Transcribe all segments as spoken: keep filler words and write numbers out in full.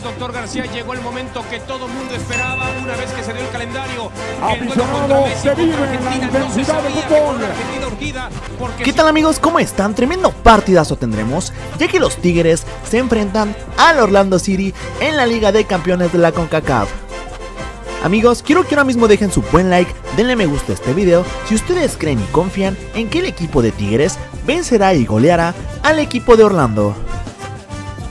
Ruiz, doctor García, llegó el momento que todo el mundo esperaba una vez que se dio el calendario. Aficionado, se vive la intensidad del fútbol. ¿Qué tal, amigos? ¿Cómo están? Tremendo partidazo tendremos, ya que los Tigres se enfrentan al Orlando City en la Liga de Campeones de la CONCACAF. Amigos, quiero que ahora mismo dejen su buen like, denle me gusta a este video si ustedes creen y confían en que el equipo de Tigres vencerá y goleará al equipo de Orlando.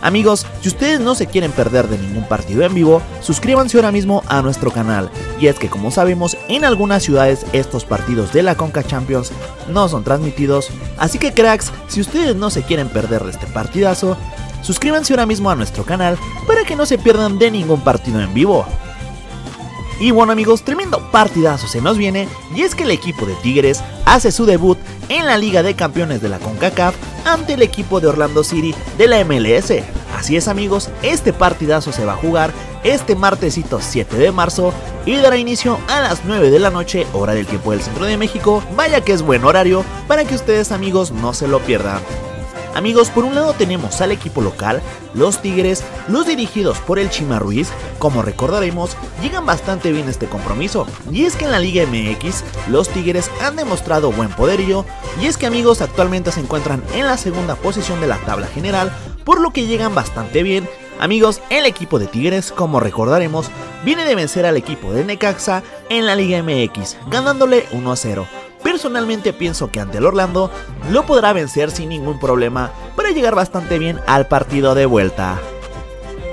Amigos, si ustedes no se quieren perder de ningún partido en vivo, suscríbanse ahora mismo a nuestro canal. Y es que, como sabemos, en algunas ciudades estos partidos de la Conca Champions no son transmitidos. Así que, cracks, si ustedes no se quieren perder de este partidazo, suscríbanse ahora mismo a nuestro canal para que no se pierdan de ningún partido en vivo. Y bueno, amigos, tremendo partidazo se nos viene, y es que el equipo de Tigres hace su debut en la Liga de Campeones de la CONCACAF ante el equipo de Orlando City de la M L S. Así es, amigos, este partidazo se va a jugar este martesito siete de marzo y dará inicio a las nueve de la noche, hora del tiempo del centro de México. Vaya que es buen horario para que ustedes, amigos, no se lo pierdan. Amigos, por un lado tenemos al equipo local, los Tigres, los dirigidos por el Chima Ruiz. Como recordaremos, llegan bastante bien este compromiso, y es que en la Liga M X los Tigres han demostrado buen poderío, y es que, amigos, actualmente se encuentran en la segunda posición de la tabla general, por lo que llegan bastante bien. Amigos, el equipo de Tigres, como recordaremos, viene de vencer al equipo de Necaxa en la Liga M X, ganándole uno a cero. Personalmente pienso que ante el Orlando lo podrá vencer sin ningún problema para llegar bastante bien al partido de vuelta.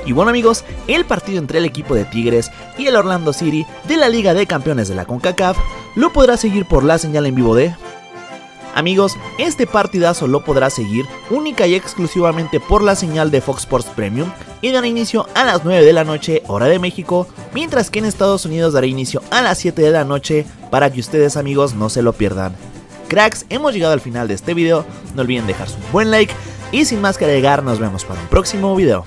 Y bueno, amigos, el partido entre el equipo de Tigres y el Orlando City de la Liga de Campeones de la CONCACAF lo podrá seguir por la señal en vivo de... Amigos, este partidazo lo podrá seguir única y exclusivamente por la señal de Fox Sports Premium, y dará inicio a las nueve de la noche, hora de México, mientras que en Estados Unidos dará inicio a las siete de la noche, para que ustedes, amigos, no se lo pierdan. Cracks, hemos llegado al final de este video, no olviden dejar su buen like, y sin más que agregar, nos vemos para un próximo video.